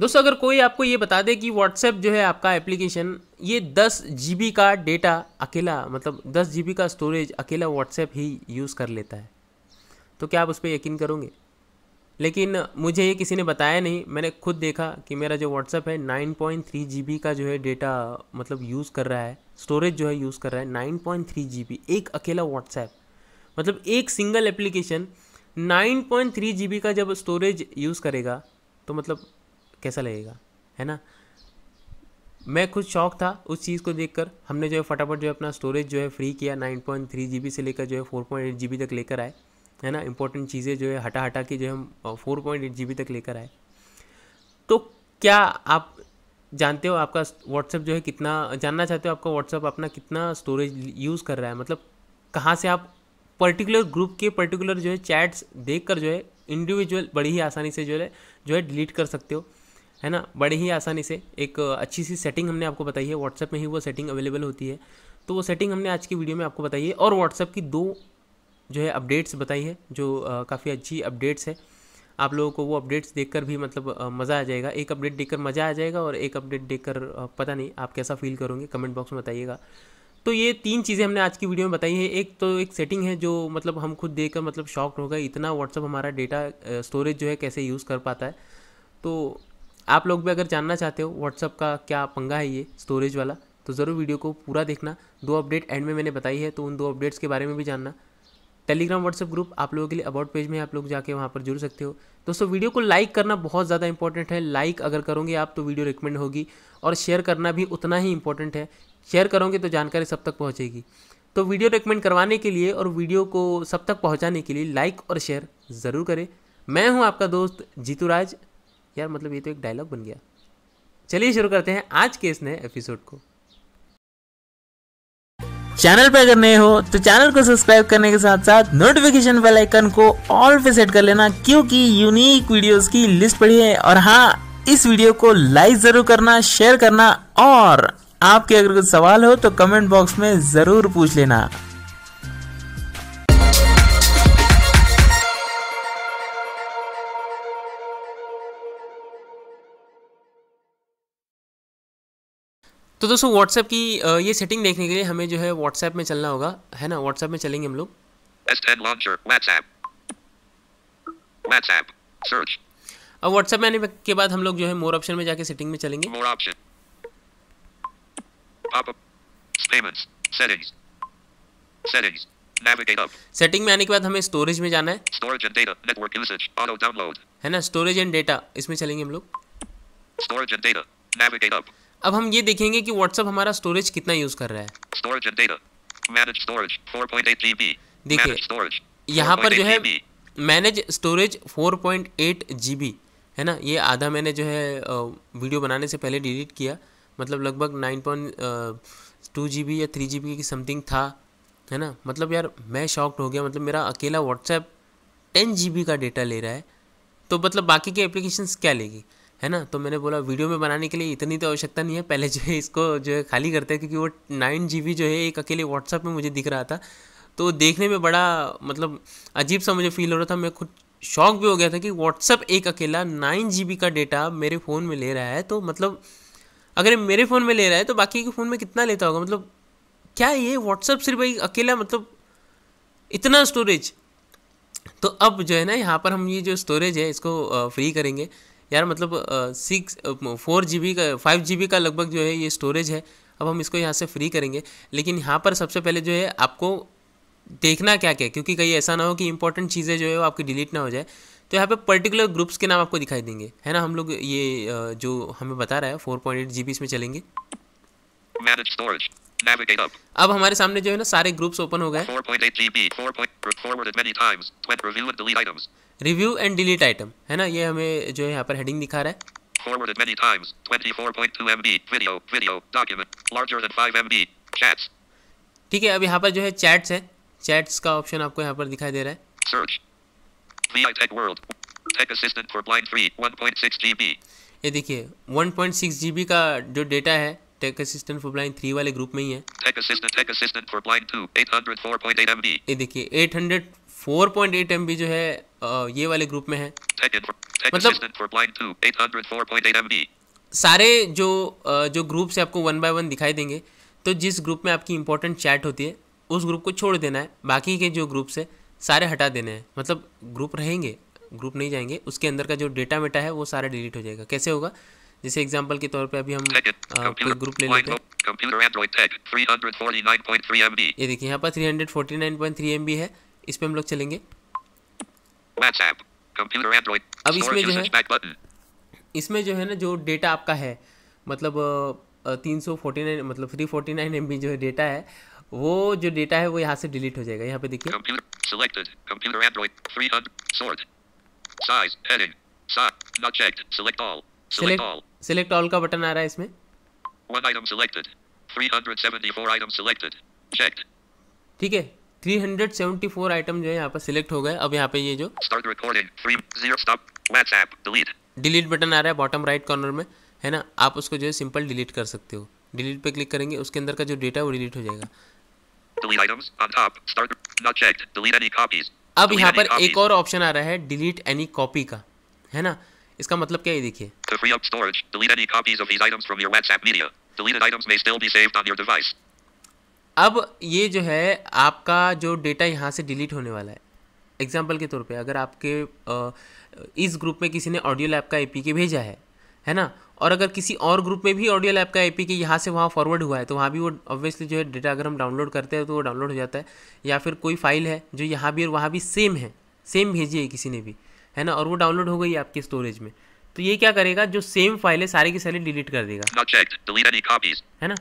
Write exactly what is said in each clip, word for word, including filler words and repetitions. दोस्तों अगर कोई आपको ये बता दे कि व्हाट्सएप जो है आपका एप्लीकेशन ये दस जी बी का डेटा अकेला, मतलब दस जी बी का स्टोरेज अकेला व्हाट्सएप ही यूज़ कर लेता है, तो क्या आप उस पर यकीन करोगे? लेकिन मुझे ये किसी ने बताया नहीं, मैंने खुद देखा कि मेरा जो व्हाट्सएप है nine point three G B का जो है डेटा मतलब यूज़ कर रहा है, स्टोरेज जो है यूज़ कर रहा है nine point three G B एक अकेला व्हाट्सएप, मतलब एक single application nine point three G B का जब स्टोरेज यूज़ करेगा तो मतलब कैसा लगेगा, है ना। मैं खुद शौक था उस चीज़ को देखकर, हमने जो है फटाफट जो है अपना स्टोरेज जो है फ्री किया, nine point three G B से लेकर जो है four point eight G B तक लेकर आए, है ना। इंपॉर्टेंट चीज़ें जो है हटा हटा के जो हम four point eight G B तक लेकर आए। तो क्या आप जानते हो आपका व्हाट्सएप जो है कितना, जानना चाहते हो आपका व्हाट्सएप अपना कितना स्टोरेज यूज़ कर रहा है, मतलब कहाँ से आप पर्टिकुलर ग्रुप के पर्टिकुलर जो है चैट्स देखकर जो है इंडिविजुअल बड़ी ही आसानी से जो है जो है डिलीट कर सकते हो, है ना, बड़े ही आसानी से। एक अच्छी सी सेटिंग हमने आपको बताई है, व्हाट्सएप में ही वो सेटिंग अवेलेबल होती है, तो वो सेटिंग हमने आज की वीडियो में आपको बताई है। और व्हाट्सएप की दो जो है अपडेट्स बताई है जो काफ़ी अच्छी अपडेट्स है, आप लोगों को वो अपडेट्स देखकर भी मतलब मज़ा आ जाएगा। एक अपडेट देखकर मज़ा आ जाएगा और एक अपडेट देखकर पता नहीं आप कैसा फील करोगे, कमेंट बॉक्स में बताइएगा। तो ये तीन चीज़ें हमने आज की वीडियो में बताई है। एक तो एक सेटिंग है जो मतलब हम खुद देखकर मतलब शॉक्ड हो गए, इतना व्हाट्सएप हमारा डेटा स्टोरेज जो है कैसे यूज़ कर पाता है। तो आप लोग भी अगर जानना चाहते हो व्हाट्सएप का क्या पंगा है ये स्टोरेज वाला, तो ज़रूर वीडियो को पूरा देखना। दो अपडेट एंड में मैंने बताई है, तो उन दो अपडेट्स के बारे में भी जानना। टेलीग्राम व्हाट्सएप ग्रुप आप लोगों के लिए अबाउट पेज में, आप लोग जाके वहाँ पर जुड़ सकते हो। दोस्तों वीडियो को लाइक करना बहुत ज़्यादा इंपॉर्टेंट है, लाइक अगर करोगे आप तो वीडियो रिकमेंड होगी, और शेयर करना भी उतना ही इंपॉर्टेंट है, शेयर करोगे तो जानकारी सब तक पहुँचेगी। तो वीडियो रिकमेंड करवाने के लिए और वीडियो को सब तक पहुँचाने के लिए लाइक और शेयर ज़रूर करें। मैं हूँ आपका दोस्त जीतू राज। यार मतलब ये तो एक डायलॉग बन गया। चलिए शुरू करते हैं आज के इस नए एपिसोड को। चैनल पर अगर नए हो तो चैनल को सब्सक्राइब करने के साथ साथ नोटिफिकेशन बेल आइकन को ऑल पे सेट कर लेना, क्योंकि यूनिक वीडियोस की लिस्ट पड़ी है। और हाँ, इस वीडियो को लाइक जरूर करना, शेयर करना, और आपके अगर कुछ सवाल हो तो कमेंट बॉक्स में जरूर पूछ लेना। तो दोस्तों व्हाट्सएप की ये सेटिंग देखने के लिए हमें जो है व्हाट्सएप में चलना होगा, है ना। व्हाट्सएप में चलेंगे हम लोग। अब व्हाट्सएप में आने के बाद हम लोग जो है मोर ऑप्शन में जाके सेटिंग में चलेंगे। सेटिंग में आने के बाद हमें स्टोरेज में जाना है, है ना, स्टोरेज एंड डेटा, इसमें चलेंगे हम लोग। अब हम ये देखेंगे कि व्हाट्सएप हमारा स्टोरेज कितना यूज कर रहा है। देखिए यहाँ पर जो है manage storage four point eight G B, है ना। ये आधा मैंने जो है वीडियो बनाने से पहले डिलीट किया, मतलब लगभग nine point two G B या थ्री जी बी की समथिंग था, है ना। मतलब यार मैं शॉक्ड हो गया, मतलब मेरा अकेला व्हाट्सएप टेन जी बी का डेटा ले रहा है, तो मतलब बाकी के एप्लीकेशंस क्या लेगी, है ना। तो मैंने बोला वीडियो में बनाने के लिए इतनी तो आवश्यकता नहीं है, पहले जो है इसको जो है खाली करते हैं, क्योंकि वो नाइन जी बी जो है एक अकेले व्हाट्सएप में मुझे दिख रहा था, तो देखने में बड़ा मतलब अजीब सा मुझे फील हो रहा था। मैं खुद शॉक भी हो गया था कि व्हाट्सएप एक अकेला नाइन जी बी का डेटा मेरे फ़ोन में ले रहा है, तो मतलब अगर मेरे फ़ोन में ले रहा है तो बाकी के फ़ोन में कितना लेता होगा। मतलब क्या ये व्हाट्सएप सिर्फ एक अकेला, मतलब इतना स्टोरेज। तो अब जो है ना यहाँ पर हम ये जो स्टोरेज है इसको फ्री करेंगे। यार मतलब सिक्स फोर जी बी का फाइव जी बी का लगभग जो है ये स्टोरेज है, अब हम इसको यहाँ से फ्री करेंगे। लेकिन यहाँ पर सबसे पहले जो है आपको देखना क्या क्या, क्योंकि कहीं ऐसा ना हो कि इंपॉर्टेंट चीज़ें जो है वो आपकी डिलीट ना हो जाए। तो यहाँ पे पर्टिकुलर ग्रुप्स के नाम आपको दिखाई देंगे, है ना। हम लोग ये जो हमें बता रहा है four point eight G B, इसमें चलेंगे। अब हमारे सामने जो है ना सारे ग्रुप्स ओपन हो गए। रिव्यू एंड डिलीट आइटम, है ना, ये हमें जो है यहाँ पर हेडिंग दिखा रहा है। Forwarded many times, twenty-four point two M B, video, video, document, larger than five M B, chats. ठीक है, अब यहाँ पर जो है चैट्स है, चैट्स का ऑप्शन आपको यहाँ पर दिखाई दे रहा है। Search. V I Tech World, Tech Assistant for Blind Free, one point six G B. ये देखिए one point six G B का जो डेटा है tech assistant for blind three वाले ग्रुप में ही है। Tech assistant tech assistant for blind two, eight hundred four point eight M B. ये देखिए eight hundred four point eight M B जो है ये वाले ग्रुप में है। मतलब सारे जो जो ग्रुप से आपको वन बाय वन दिखाई देंगे, तो जिस ग्रुप में आपकी इंपॉर्टेंट चैट होती है उस ग्रुप को छोड़ देना है, बाकी के जो ग्रुप से सारे हटा देने हैं। मतलब ग्रुप रहेंगे, ग्रुप नहीं जाएंगे, उसके अंदर का जो डेटा मेटा है वो सारा डिलीट हो जाएगा। कैसे होगा, जैसे एग्जांपल के तौर पे अभी हम कोई ग्रुप ले लेते हैं, ये देखिए यहाँ पर three forty nine point three M B है, इस पर हम लोग चलेंगे। अब इसमें जो है इसमें जो है ना जो डेटा आपका है, मतलब तीन सौ फोर्टी नाइन, मतलब three forty nine M B जो है डेटा है, वो जो डेटा है वो यहाँ से डिलीट हो जाएगा। यहाँ पे देखिए सेलेक्ट ऑल का बटन आ रहा है, इसमें ठीक है थ्री सेवेंटी फोर आइटम जो है यहाँ पर सिलेक्ट हो गए। अब यहाँ पे ये जो डिलीट बटन आ रहा है बॉटम राइट कॉर्नर में है ना, आप उसको जो है सिंपल डिलीट कर सकते हो। डिलीट पे क्लिक करेंगे, उसके अंदर का जो डेटा है वो डिलीट हो जाएगा। अब यहाँ पर एक और ऑप्शन आ रहा है डिलीट एनी कॉपी का, है ना। इसका मतलब क्या है, देखिए अब ये जो है आपका जो डेटा यहाँ से डिलीट होने वाला है। एग्जाम्पल के तौर पे अगर आपके आ, इस ग्रुप में किसी ने ऑडियो लैब का एपीके भेजा है है ना, और अगर किसी और ग्रुप में भी ऑडियो लैब का एपीके यहाँ से वहाँ फॉरवर्ड हुआ है, तो वहाँ भी वो ऑब्वियसली जो है डेटा अगर हम डाउनलोड करते हैं तो वो डाउनलोड हो जाता है। या फिर कोई फाइल है जो यहाँ भी और वहाँ भी सेम है, सेम भेजी है किसी ने भी, है ना, और वो डाउनलोड हो गई है आपके स्टोरेज में, तो ये क्या करेगा, जो सेम फाइल है सारी की सारी डिलीट कर देगा, है ना।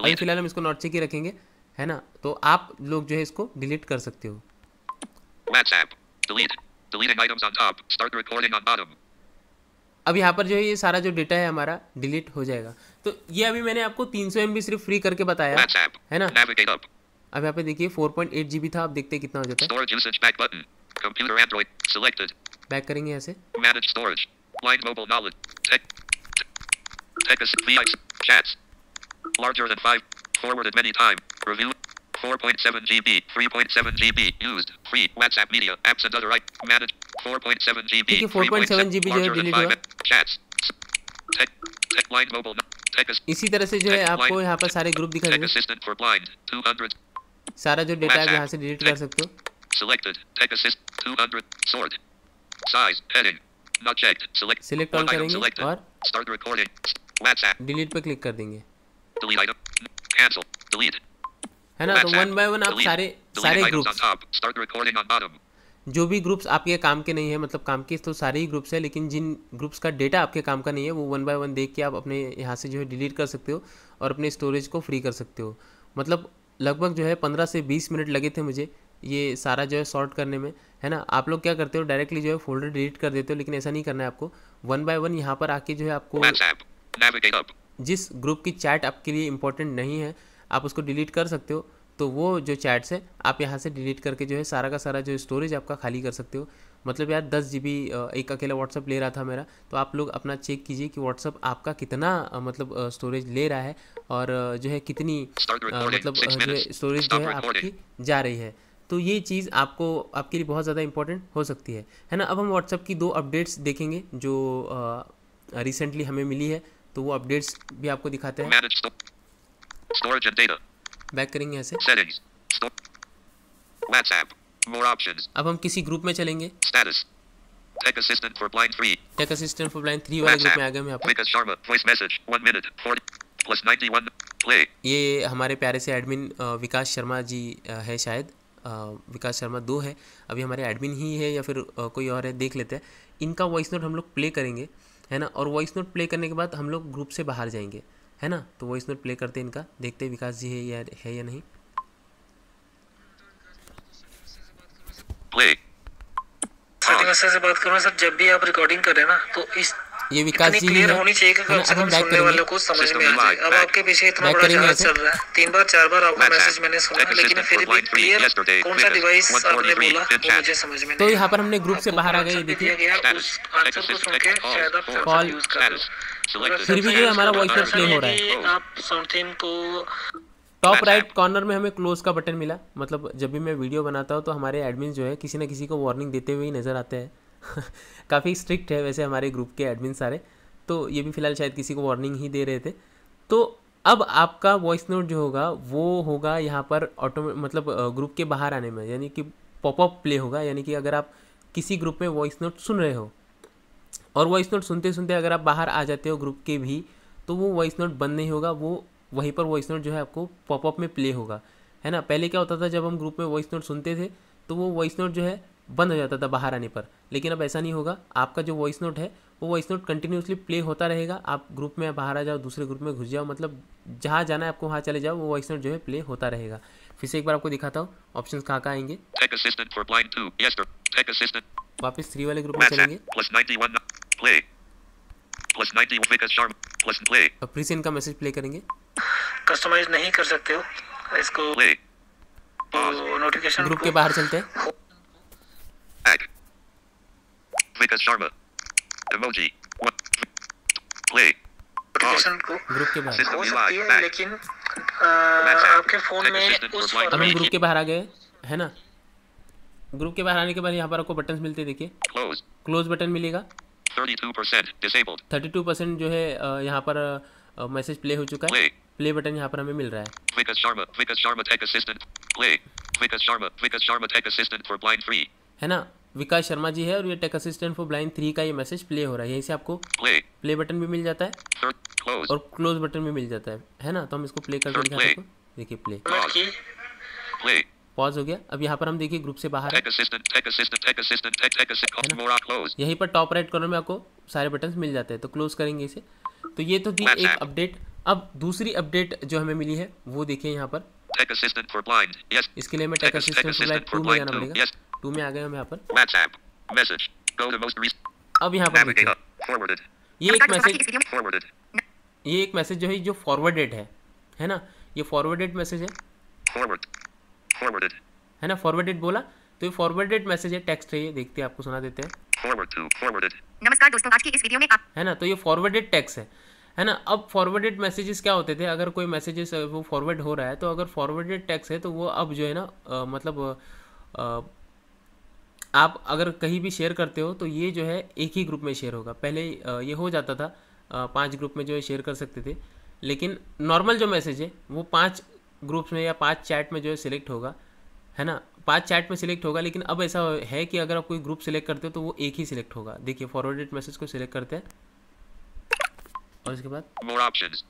अभी फिलहाल हम इसको नॉट चेक ही रखेंगे, है ना, तो आप लोग जो है इसको डिलीट कर सकते हो। अब यहाँ पर जो है ये सारा जो डेटा है हमारा डिलीट हो जाएगा। तो ये अभी मैंने आपको तीन सौ एम बी सिर्फ फ्री करके बताया है ना। अब यहाँ पे देखिए four point eight G B था, आप देखते हैं कितना हो जाता है। बैक करेंगे यहाँ से, इसी तरह से जो है आपको यहाँ पर सारे ग्रुप दिखा देंगे, सारा जो डेटा है यहाँ से डिलीट कर सकते हो। सिलेक्ट ऑल करेंगे और डिलीट पे क्लिक कर देंगे, है ना। तो वन बाय वन आप सारे सारे ग्रुप्स, जो भी ग्रुप्स आपके काम के नहीं है, मतलब काम के तो सारे ही ग्रुप्स हैं, लेकिन जिन ग्रुप्स का डेटा आपके काम का नहीं है वो वन बाय वन देख के आप अपने यहाँ से जो है डिलीट कर सकते हो और अपने स्टोरेज को फ्री कर सकते हो। मतलब लगभग जो है पंद्रह से बीस मिनट लगे थे मुझे ये सारा जो है सॉर्ट करने में, है ना। आप लोग क्या करते हो, डायरेक्टली जो है फोल्डर डिलीट कर देते हो, लेकिन ऐसा नहीं करना है आपको। वन बाय वन यहाँ पर आके जो है आपको जिस ग्रुप की चैट आपके लिए इम्पोर्टेंट नहीं है आप उसको डिलीट कर सकते हो, तो वो जो चैट्स है आप यहाँ से डिलीट करके जो है सारा का सारा जो स्टोरेज आपका खाली कर सकते हो। मतलब यार दस जी बी एक अकेला व्हाट्सअप ले रहा था मेरा, तो आप लोग अपना चेक कीजिए कि व्हाट्सअप आपका कितना मतलब स्टोरेज ले रहा है और जो है कितनी मतलब जो है स्टोरेज जो है आपकी जा रही है। तो ये चीज़ आपको आपके लिए बहुत ज़्यादा इंपॉर्टेंट हो सकती है, है ना। अब हम व्हाट्सअप की दो अपडेट्स देखेंगे जो रिसेंटली हमें मिली है, तो वो अपडेट्स भी आपको दिखाते हैं। बैक करेंगे ऐसे। अब हम किसी ग्रुप में चलेंगे, Tech Assistant for Blind three, Tech Assistant for Blind three वाले ग्रुप में आ गए हम। यहाँ पर Vikas Sharma voice message one minute forty plus ninety-one play। ये हमारे प्यारे से एडमिन विकास शर्मा जी है, शायद विकास शर्मा दो है, अभी हमारे एडमिन ही है या फिर कोई और है, देख लेते हैं। इनका वॉइस नोट हम लोग प्ले करेंगे, है ना, और वॉइस नोट प्ले करने के बाद हम लोग ग्रुप से बाहर जाएंगे, है ना। तो वॉइस नोट प्ले करते हैं इनका, देखते हैं विकास जी है या है या नहीं। प्ले सेटिंग से बात करो सर, जब भी आप रिकॉर्डिंग कर रहे हैं ना, तो इस ये विकास जी क्लियर होनी चाहिए कि कम से कम सुनने वालों को समझ में आ जाए। अब आपके पीछे इतना बड़ा जहाज चल रहा है, तीन बार चार बार आपका मैसेज मैंने सुना, लेकिन फिर भी क्लियर कौन सा डिवाइस आपने बोला वो मुझे समझ में नहीं। तो यहाँ पर हमने ग्रुप से बाहर आ गए, देखिए आंसर को सुन के शायद आप कॉल यूज कर, फिर भी जो हमारा वॉइस प्ले हो रहा है। आप साउंड थीम को टॉप राइट कॉर्नर में हमें क्लोज का बटन मिला। मतलब जब भी मैं वीडियो बनाता हूँ तो हमारे एडमिन जो है किसी ना किसी को वार्निंग देते हुए ही नज़र आते हैं। काफ़ी स्ट्रिक्ट है वैसे हमारे ग्रुप के एडमिन सारे, तो ये भी फ़िलहाल शायद किसी को वार्निंग ही दे रहे थे। तो अब आपका वॉइस नोट जो होगा वो होगा यहाँ पर ऑटो मतलब ग्रुप के बाहर आने में, यानी कि पॉपअप प्ले होगा। यानी कि अगर आप किसी ग्रुप में वॉइस नोट सुन रहे हो और वॉइस नोट सुनते सुनते अगर आप बाहर आ जाते हो ग्रुप के भी, तो वो वॉइस नोट बंद नहीं होगा, वो वहीं पर वॉइस नोट जो है आपको पॉपअप में प्ले होगा, है ना। पहले क्या होता था, जब हम ग्रुप में वॉइस नोट सुनते थे तो वो वॉइस नोट जो है बंद हो जाता था बाहर आने पर, लेकिन अब ऐसा नहीं होगा। आपका जो वॉइस नोट है वो वॉइस नोट कंटिन्यूसली प्ले होता रहेगा। आप ग्रुप में बाहर आ जाओ, दूसरे ग्रुप में घुस जाओ, मतलब जहाँ जाना है आपको वहाँ चले जाओ, वो वॉइस नोट जो है प्ले होता रहेगा। फिर से एक बार आपको दिखाता हूँ ऑप्शंस कहाँ कहाँ आएंगे। Tech Assistant for Blind two, yes sir. Tech Assistant. वापस थ्री वाले ग्रुप में चलेंगे। Plus ninety one play. Plus ninety one Vikas Sharma. Plus play. अब प्रीसेंट का मैसेज प्ले करेंगे। कस्टमाइज नहीं कर सकते हो इसको। play. नोटिफिकेशन ग्रुप के बाहर चलते हैं। Vikas Sharma. emoji play group के बाहर हो सकती है, लेकिन आ, आपके फोन में उस हमें ग्रुप के बाहर आ गए, है ना। ग्रुप के बाहर आने के बाद यहाँ पर आपको बटन्स मिलते हैं, देखिए क्लोज बटन मिलेगा। Thirty two percent disabled, thirty two percent जो है यहाँ पर मैसेज प्ले हो चुका है। प्ले बटन यहाँ पर हमें मिल रहा है। Vikas Sharma, Vikas Sharma Tech Assistant play, Vikas Sharma, Vikas Sharma Tech Assistant for Blind three, है ना। विकास शर्मा जी है और ये tech assistant for blind three का ये मैसेज प्ले हो रहा है। यहीं से आपको प्ले बटन भी मिल जाता है और क्लोज बटन भी मिल जाता है, है ना। तो हम इसको प्ले करके दिखाते हैं आपको, देखिए प्ले पॉज हो गया। अब यहाँ पर हम देखिए ग्रुप से बाहर यहीं पर टॉप राइट कॉर्नर में आपको सारे बटन मिल जाते हैं। तो क्लोज करेंगे इसे। तो ये तो थी एक अपडेट। अब दूसरी अपडेट जो हमें मिली है वो देखिए यहाँ पर। इसके लिए हमें tech assistant for blind two में जाना पड़ेगा। टू में आ गए हम यहाँ पर। अब यहाँ पर ये एक मैसेज ये एक मैसेज जो है जो फॉरवर्डेड है, है ना। ये फॉरवर्डेड मैसेज है, फॉरवर्डेड है ना। फॉरवर्डेड बोला तो ये फॉरवर्डेड मैसेज है, टेक्स्ट है। ये देखते हैं, आपको सुना देते हैं। नमस्कार दोस्तों, आज की इस वीडियो में आप, है ना, तो ये फॉरवर्डेड टेक्स्ट है, है ना। अब फॉरवर्डेड मैसेजेस क्या होते थे, अगर कोई मैसेजेस वो फॉरवर्ड हो रहा है तो अगर फॉरवर्डेड टेक्स्ट है तो वो अब जो है ना आ, मतलब आ, आप अगर कहीं भी शेयर करते हो तो ये जो है एक ही ग्रुप में शेयर होगा। पहले ये हो जाता था, पांच ग्रुप में जो है शेयर कर सकते थे, लेकिन नॉर्मल जो मैसेज है वो पांच ग्रुप्स में या पांच चैट में जो है सिलेक्ट होगा, है ना। पांच चैट में सिलेक्ट होगा। लेकिन अब ऐसा है कि अगर आप कोई ग्रुप सिलेक्ट करते हो तो वो एक ही सिलेक्ट होगा। देखिए फॉरवर्डेड मैसेज को सिलेक्ट करते हैं और इसके बाद मोर ऑप्शंस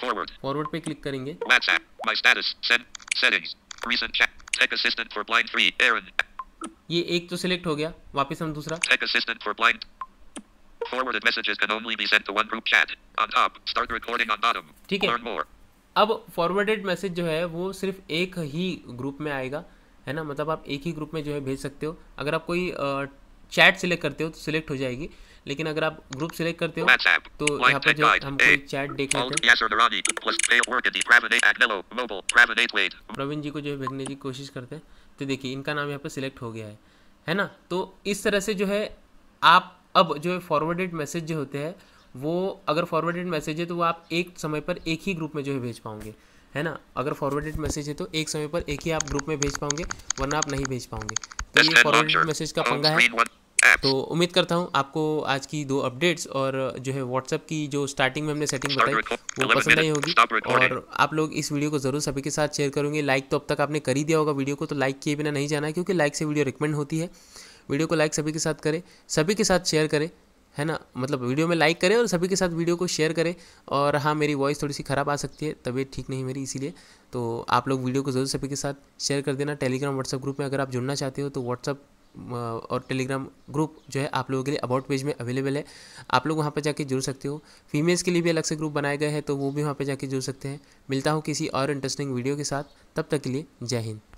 फॉरवर्ड फॉरवर्ड पे क्लिक करेंगे। WhatsApp my status settings recent chat Tech Assistant for Blind three Aaron, ये एक तो सिलेक्ट हो गया। वापस हम दूसरा Tech Assistant for Blind forwarded messages can only be sent to one group chat on top start recording on bottom, ठीक है। अब फॉरवर्डेड मैसेज जो है वो सिर्फ एक ही ग्रुप में आएगा, है ना। मतलब आप एक ही ग्रुप में जो है भेज सकते हो। अगर आप कोई चैट सिलेक्ट करते हो तो सिलेक्ट हो जाएगी, लेकिन अगर आप ग्रुप सिलेक्ट करते हो तो यहाँ पर जो हम कोई चैट देख लेते हैं। प्रवीण जी को जो है भेजने की कोशिश करते हैं, तो देखिए इनका नाम यहाँ पर सिलेक्ट हो गया है, है ना। तो इस तरह से जो है आप अब जो है फॉरवर्डेड मैसेज जो होते हैं वो, अगर फॉरवर्डेड मैसेज है तो वो आप एक समय पर एक ही ग्रुप में जो है भेज पाओगे, है ना। अगर फॉरवर्डेड मैसेज है तो एक समय पर एक ही आप ग्रुप में भेज पाओगे, वरना आप नहीं भेज पाओगे। तो ये फॉरवर्डेड मैसेज का पंगा है। तो उम्मीद करता हूँ आपको आज की दो अपडेट्स और जो है व्हाट्सएप की जो स्टार्टिंग में हमने सेटिंग बताई वो पसंद आई होगी, और आप लोग इस वीडियो को ज़रूर सभी के साथ शेयर करेंगे। लाइक तो अब तक आपने कर ही दिया होगा वीडियो को, तो लाइक किए बिना नहीं जाना है, क्योंकि लाइक से वीडियो रिकमेंड होती है। वीडियो को लाइक सभी के साथ करें, सभी के साथ शेयर करें, है ना। मतलब वीडियो में लाइक करें और सभी के साथ वीडियो को शेयर करें। और हाँ, मेरी वॉइस थोड़ी सी ख़राब आ सकती है, तबीयत ठीक नहीं मेरी, इसीलिए तो आप लोग वीडियो को ज़रूर सभी के साथ शेयर कर देना। टेलीग्राम व्हाट्सएप ग्रुप में अगर आप जुड़ना चाहते हो तो व्हाट्सअप और टेलीग्राम ग्रुप जो है आप लोगों के लिए अबाउट पेज में अवेलेबल है, आप लोग वहाँ पर जाके जुड़ सकते हो। फीमेल्स के लिए भी अलग से ग्रुप बनाए गए हैं, तो वो भी वहाँ पर जाके जुड़ सकते हैं। मिलता हूँ किसी और इंटरेस्टिंग वीडियो के साथ, तब तक के लिए जय हिंद।